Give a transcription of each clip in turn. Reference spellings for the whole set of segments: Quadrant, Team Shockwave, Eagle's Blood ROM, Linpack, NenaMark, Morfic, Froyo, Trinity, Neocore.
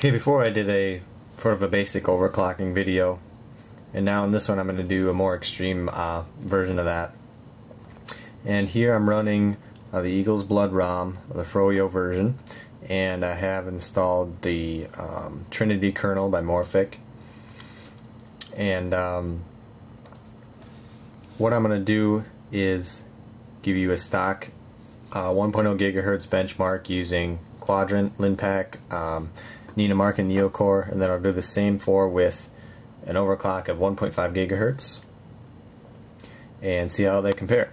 Okay, before I did a sort of a basic overclocking video, and now in this one I'm going to do a more extreme version of that. And here I'm running the Eagle's Blood ROM, the Froyo version, and I have installed the Trinity kernel by Morfic. And what I'm going to do is give you a stock 1.0 gigahertz benchmark using Quadrant, Linpack, NenaMark and Neocore, and then I'll do the same for with an overclock of 1.5 gigahertz and see how they compare.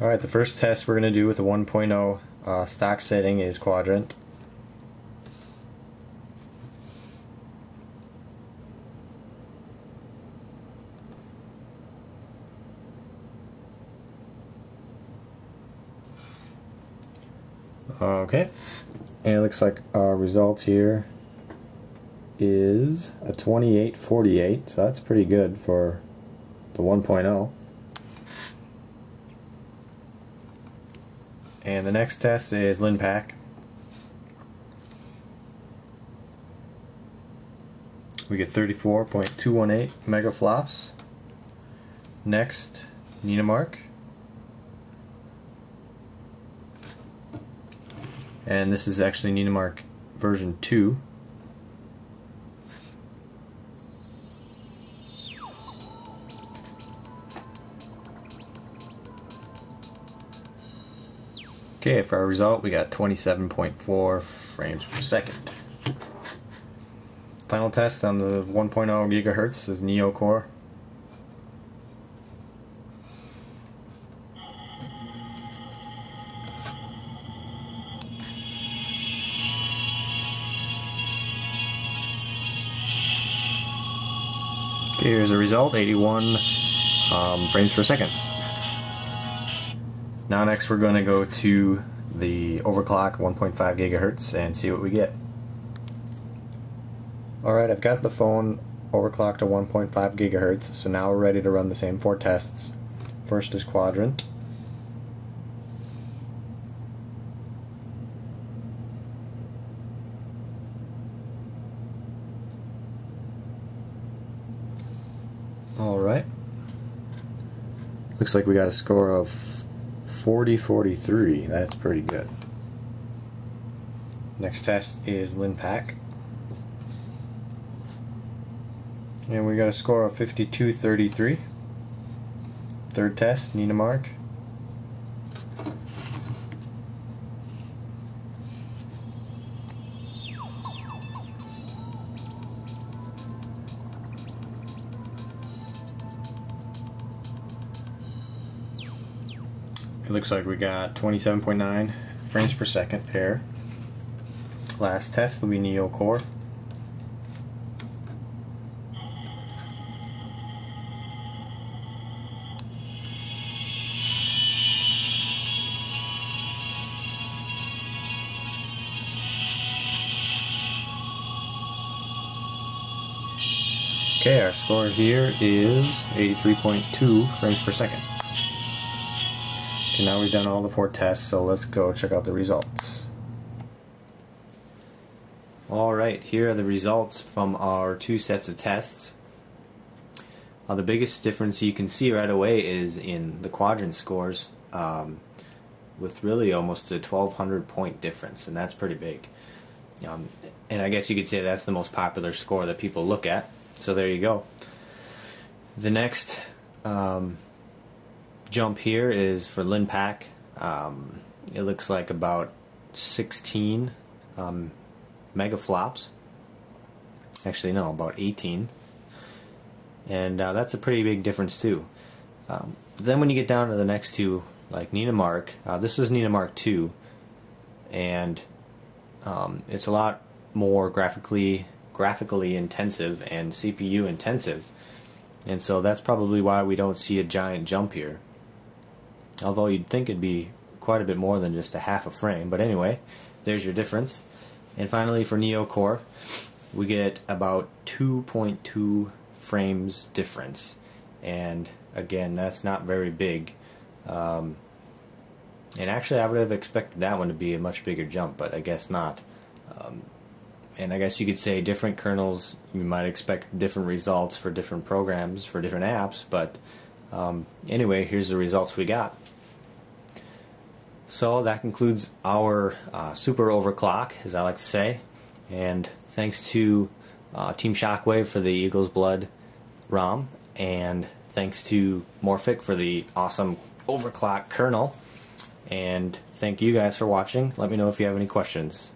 Alright, the first test we're going to do with the 1.0 stock setting is Quadrant. Okay, and it looks like our result here is a 2848, so that's pretty good for the 1.0. And the next test is Linpack. We get 34.218 megaflops. Next, NenaMark. And this is actually NenaMark version 2. Okay, for our result we got 27.4 frames per second. Final test on the 1.0 gigahertz is Neocore. Okay, here's the result, 81 frames per second. Now next we're going to go to the overclock 1.5 gigahertz and see what we get. Alright, I've got the phone overclocked to 1.5 gigahertz, so now we're ready to run the same four tests. First is Quadrant. Alright, looks like we got a score of 4043, that's pretty good. Next test is Linpack, and we got a score of 5233. Third test, NenaMark. It looks like we got 27.9 frames per second there. Last test will be Neocore. Okay, our score here is 83.2 frames per second. Now we've done all the four tests, so let's go check out the results. Alright, here are the results from our two sets of tests. The biggest difference you can see right away is in the Quadrant scores, with really almost a 1200 point difference, and that's pretty big. And I guess you could say that's the most popular score that people look at, so there you go. The next jump here is for Linpack. It looks like about 16 megaflops. Actually no, about 18. And that's a pretty big difference too. Then when you get down to the next two, like NenaMark, this is NenaMark 2, and it's a lot more graphically intensive and CPU intensive, and so that's probably why we don't see a giant jump here. Although you'd think it'd be quite a bit more than just a half a frame, but anyway, there's your difference. And finally for Neocore, we get about 2.2 frames difference, and again, that's not very big. And actually I would have expected that one to be a much bigger jump, but I guess not. and I guess you could say different kernels, you might expect different results for different programs, for different apps, but anyway, here's the results we got. So that concludes our super overclock, as I like to say, and thanks to Team Shockwave for the Eagle's Blood ROM, and thanks to Morfic for the awesome overclock kernel, and thank you guys for watching. Let me know if you have any questions.